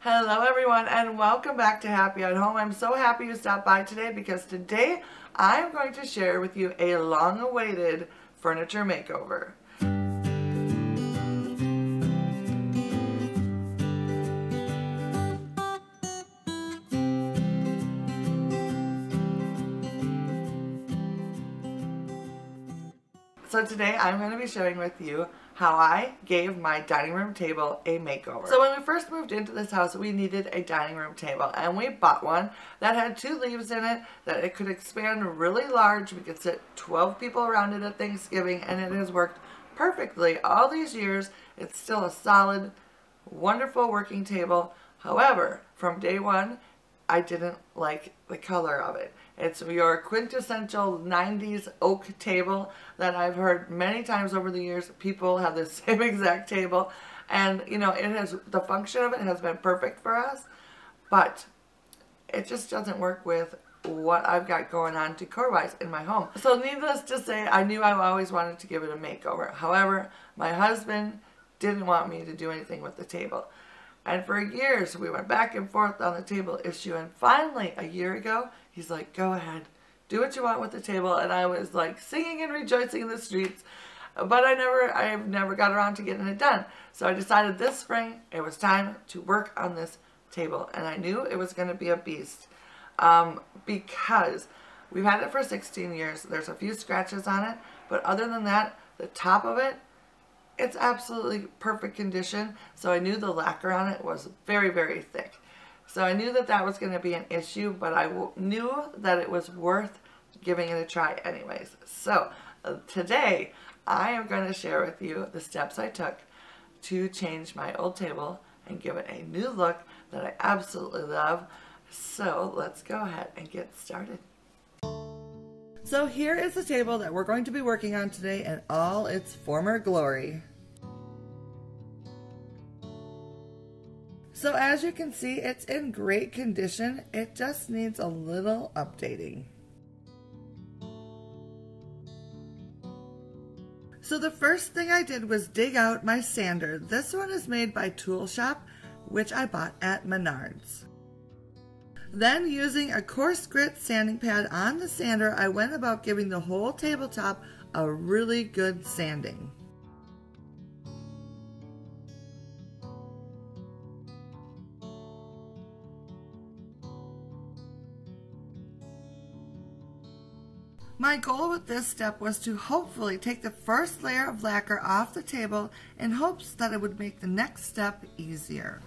Hello everyone and welcome back to Happy at Home. I'm so happy you stopped by today because today I'm going to share with you a long-awaited furniture makeover. So today I'm going to be sharing with you how I gave my dining room table a makeover. So when we first moved into this house, we needed a dining room table and we bought one that had two leaves in it, that it could expand really large. We could sit 12 people around it at Thanksgiving and it has worked perfectly all these years. It's still a solid, wonderful working table. However, from day one, I didn't like the color of it. It's your quintessential 90s oak table that I've heard many times over the years. People have the same exact table and, you know, it has, the function of it has been perfect for us, but it just doesn't work with what I've got going on decor-wise in my home. So needless to say, I knew I always wanted to give it a makeover. However, my husband didn't want me to do anything with the table. And for years, we went back and forth on the table issue. And finally, a year ago, he's like, go ahead, do what you want with the table. And I was like singing and rejoicing in the streets, but I've never got around to getting it done. So I decided this spring, it was time to work on this table. And I knew it was going to be a beast because we've had it for 16 years. There's a few scratches on it, but other than that, the top of it, it's absolutely perfect condition. So I knew the lacquer on it was very, very thick. So I knew that that was going to be an issue, but I knew that it was worth giving it a try anyways. So today I am going to share with you the steps I took to change my old table and give it a new look that I absolutely love. So let's go ahead and get started. So here is the table that we're going to be working on today in all its former glory. So as you can see, it's in great condition. It just needs a little updating. So the first thing I did was dig out my sander. This one is made by Tool Shop, which I bought at Menards. Then using a coarse grit sanding pad on the sander, I went about giving the whole tabletop a really good sanding. My goal with this step was to hopefully take the first layer of lacquer off the table in hopes that it would make the next step easier.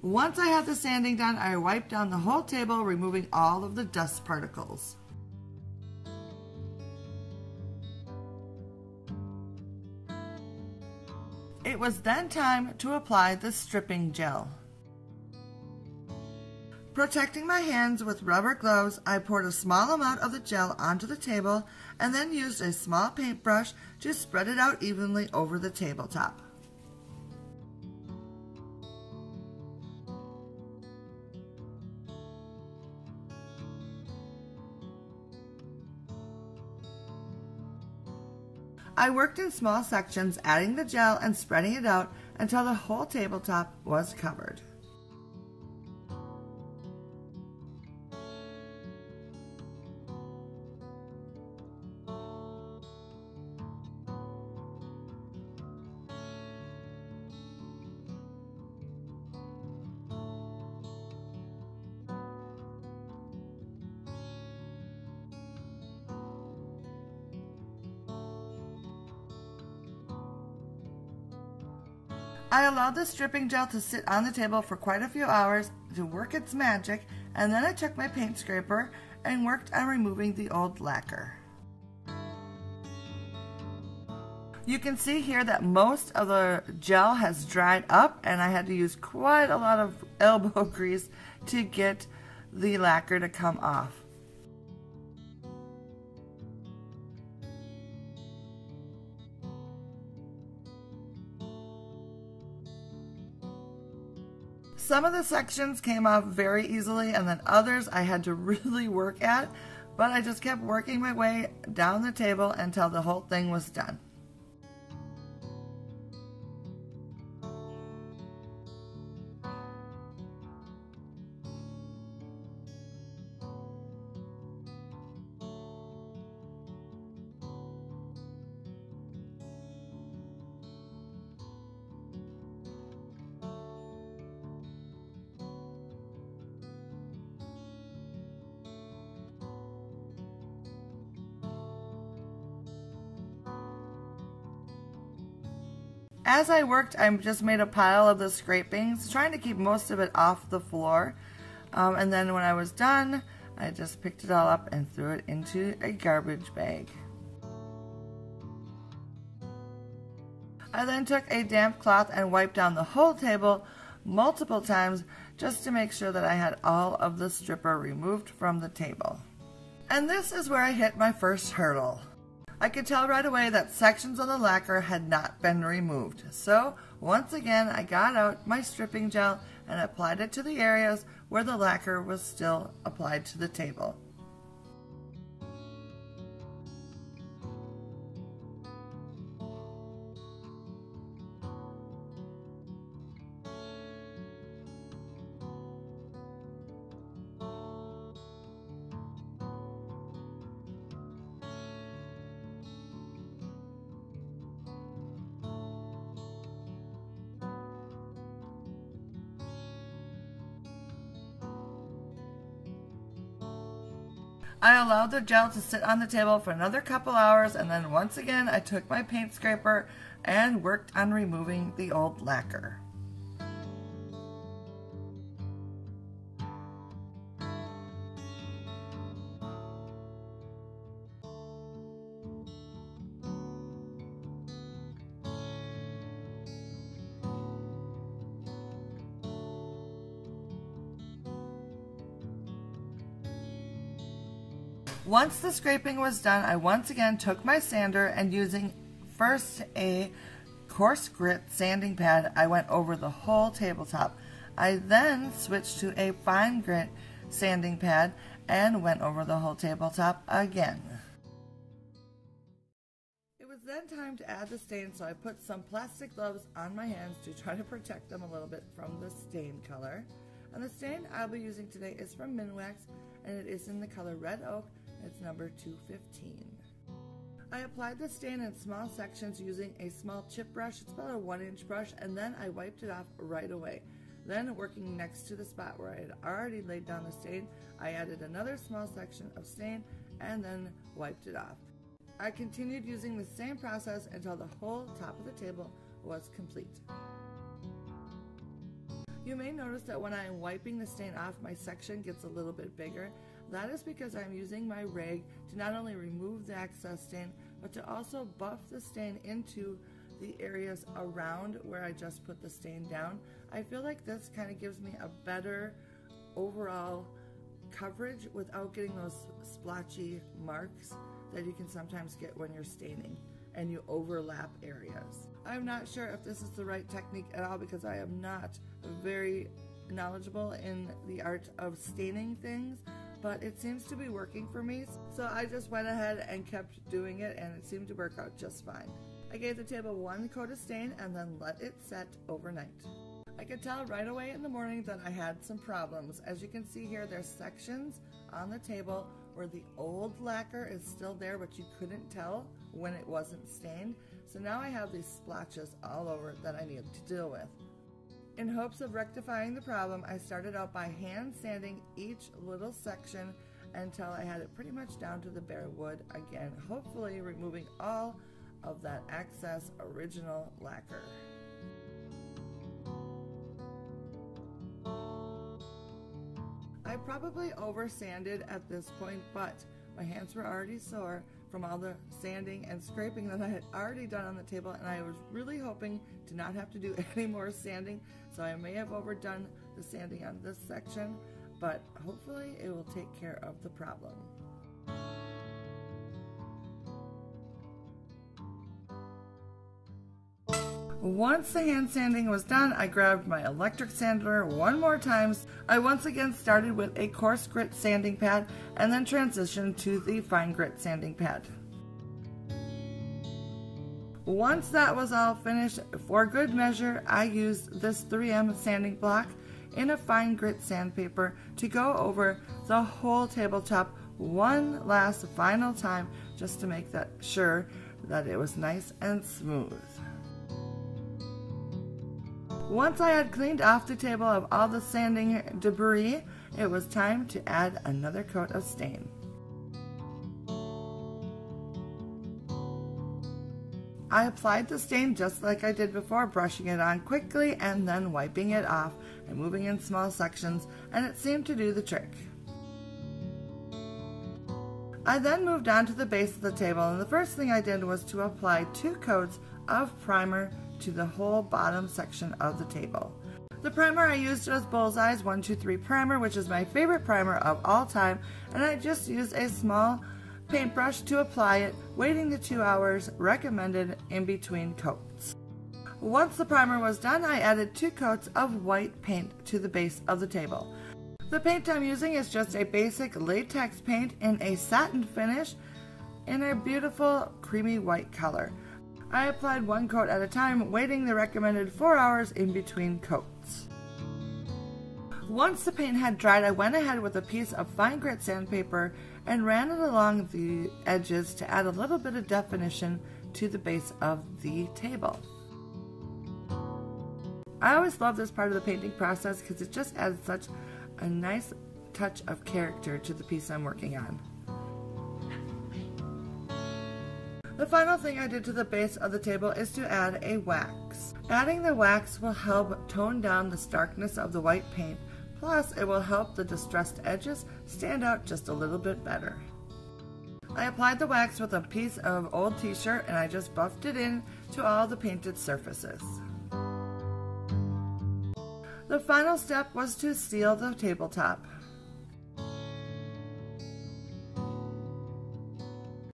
Once I had the sanding done, I wiped down the whole table, removing all of the dust particles. It was then time to apply the stripping gel. Protecting my hands with rubber gloves, I poured a small amount of the gel onto the table and then used a small paintbrush to spread it out evenly over the tabletop. I worked in small sections, adding the gel and spreading it out until the whole tabletop was covered. I allowed the stripping gel to sit on the table for quite a few hours to work its magic, and then I took my paint scraper and worked on removing the old lacquer. You can see here that most of the gel has dried up and I had to use quite a lot of elbow grease to get the lacquer to come off. Some of the sections came off very easily and then others I had to really work at, but I just kept working my way down the table until the whole thing was done. As I worked, I just made a pile of the scrapings, trying to keep most of it off the floor. And then when I was done, I just picked it all up and threw it into a garbage bag. I then took a damp cloth and wiped down the whole table multiple times just to make sure that I had all of the stripper removed from the table. And this is where I hit my first hurdle. I could tell right away that sections of the lacquer had not been removed. So once again, I got out my stripping gel and applied it to the areas where the lacquer was still applied to the table. I allowed the gel to sit on the table for another couple hours, and then once again I took my paint scraper and worked on removing the old lacquer. Once the scraping was done, I once again took my sander and using first a coarse grit sanding pad, I went over the whole tabletop. I then switched to a fine grit sanding pad and went over the whole tabletop again. It was then time to add the stain, so I put some plastic gloves on my hands to try to protect them a little bit from the stain color. And the stain I'll be using today is from Minwax, and it is in the color Red Oak. It's number 215. I applied the stain in small sections using a small chip brush. It's about a 1-inch brush, and then I wiped it off right away. Then, working next to the spot where I had already laid down the stain, I added another small section of stain and then wiped it off. I continued using the same process until the whole top of the table was complete. You may notice that when I am wiping the stain off, my section gets a little bit bigger. That is because I'm using my rag to not only remove the excess stain, but to also buff the stain into the areas around where I just put the stain down. I feel like this kind of gives me a better overall coverage without getting those splotchy marks that you can sometimes get when you're staining and you overlap areas. I'm not sure if this is the right technique at all because I am not very knowledgeable in the art of staining things, but it seems to be working for me, so I just went ahead and kept doing it, and it seemed to work out just fine. I gave the table one coat of stain and then let it set overnight. I could tell right away in the morning that I had some problems. As you can see here, there's sections on the table where the old lacquer is still there, but you couldn't tell when it wasn't stained. So now I have these splotches all over it that I need to deal with. In hopes of rectifying the problem, I started out by hand sanding each little section until I had it pretty much down to the bare wood again, hopefully removing all of that excess original lacquer. I probably over-sanded at this point, but my hands were already sore from all the sanding and scraping that I had already done on the table, and I was really hoping to not have to do any more sanding, so I may have overdone the sanding on this section, but hopefully it will take care of the problem. Once the hand sanding was done, I grabbed my electric sander one more time. I once again started with a coarse grit sanding pad and then transitioned to the fine grit sanding pad. Once that was all finished, for good measure, I used this 3M sanding block in a fine grit sandpaper to go over the whole tabletop one last final time just to make sure that it was nice and smooth. Once I had cleaned off the table of all the sanding debris, it was time to add another coat of stain. I applied the stain just like I did before, brushing it on quickly and then wiping it off, removing in small sections, and it seemed to do the trick. I then moved on to the base of the table, and the first thing I did was to apply 2 coats of primer to the whole bottom section of the table. The primer I used was Bullseye's 123 primer, which is my favorite primer of all time, and I just used a small paintbrush to apply it, waiting the 2 hours recommended in between coats. Once the primer was done, I added 2 coats of white paint to the base of the table. The paint I'm using is just a basic latex paint in a satin finish in a beautiful creamy white color. I applied 1 coat at a time, waiting the recommended 4 hours in between coats. Once the paint had dried, I went ahead with a piece of fine grit sandpaper and ran it along the edges to add a little bit of definition to the base of the table. I always love this part of the painting process because it just adds such a nice touch of character to the piece I'm working on. The final thing I did to the base of the table is to add a wax. Adding the wax will help tone down the starkness of the white paint, plus it will help the distressed edges stand out just a little bit better. I applied the wax with a piece of old t-shirt and I just buffed it in to all the painted surfaces. The final step was to seal the tabletop.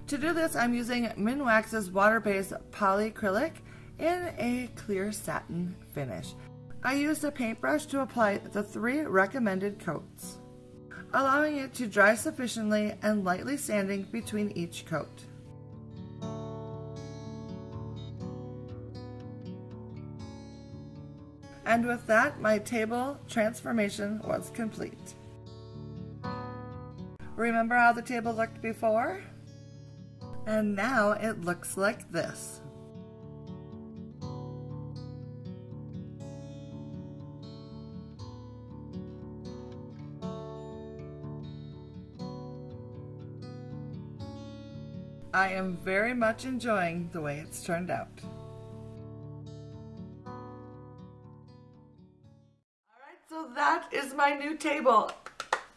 To do this, I'm using Minwax's water-based polyacrylic in a clear satin finish. I used a paintbrush to apply the 3 recommended coats, allowing it to dry sufficiently and lightly sanding between each coat. And with that, my table transformation was complete. Remember how the table looked before? And now it looks like this. I am very much enjoying the way it's turned out. That is my new table.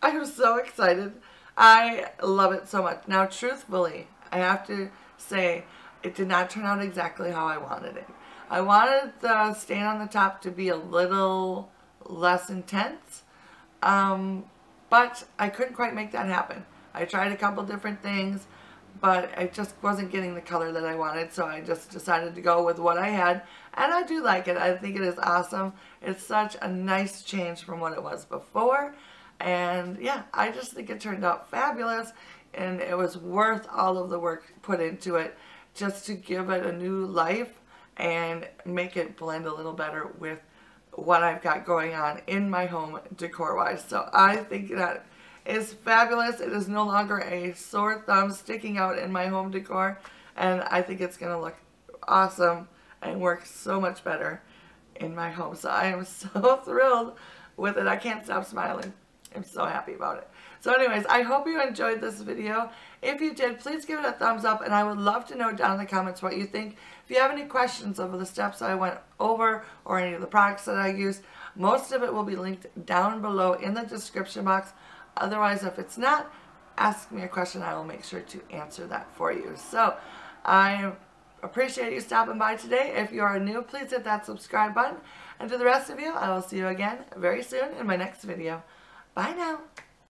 I am so excited. I love it so much. Now, truthfully, I have to say it did not turn out exactly how I wanted it. I wanted the stain on the top to be a little less intense, but I couldn't quite make that happen. I tried a couple different things, but I just wasn't getting the color that I wanted, so I just decided to go with what I had, and I do like it. I think it is awesome. It's such a nice change from what it was before, and yeah, I just think it turned out fabulous, and it was worth all of the work put into it just to give it a new life and make it blend a little better with what I've got going on in my home decor-wise, so I think that is fabulous. It is no longer a sore thumb sticking out in my home decor, and I think it's going to look awesome and work so much better in my home. So I am so thrilled with it. I can't stop smiling. I'm so happy about it. So anyways, I hope you enjoyed this video. If you did, please give it a thumbs up, and I would love to know down in the comments what you think. If you have any questions over the steps I went over or any of the products that I use, most of it will be linked down below in the description box. Otherwise, if it's not, ask me a question. I will make sure to answer that for you. So I appreciate you stopping by today. If you are new, please hit that subscribe button. And to the rest of you, I will see you again very soon in my next video. Bye now.